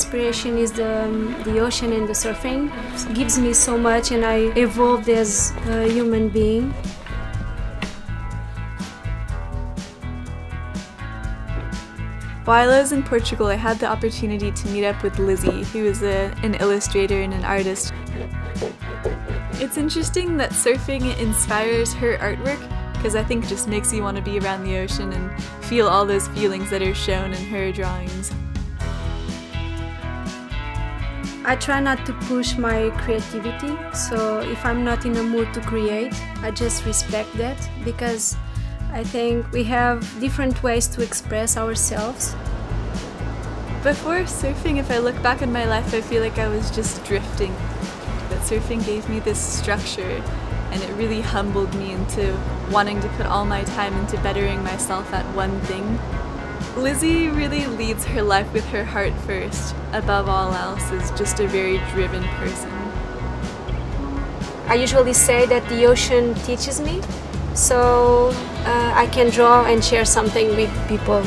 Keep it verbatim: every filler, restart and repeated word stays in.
inspiration is the, um, the ocean and the surfing. It gives me so much and I evolved as a human being. While I was in Portugal, I had the opportunity to meet up with Lizzy, who is a, an illustrator and an artist. It's interesting that surfing inspires her artwork, because I think it just makes you want to be around the ocean and feel all those feelings that are shown in her drawings. I try not to push my creativity, so if I'm not in a mood to create, I just respect that, because I think we have different ways to express ourselves. Before surfing, if I look back in my life, I feel like I was just drifting. But surfing gave me this structure, and it really humbled me into wanting to put all my time into bettering myself at one thing. Lizzy really leads her life with her heart first, above all else, is just a very driven person. I usually say that the ocean teaches me, so uh, I can draw and share something with people.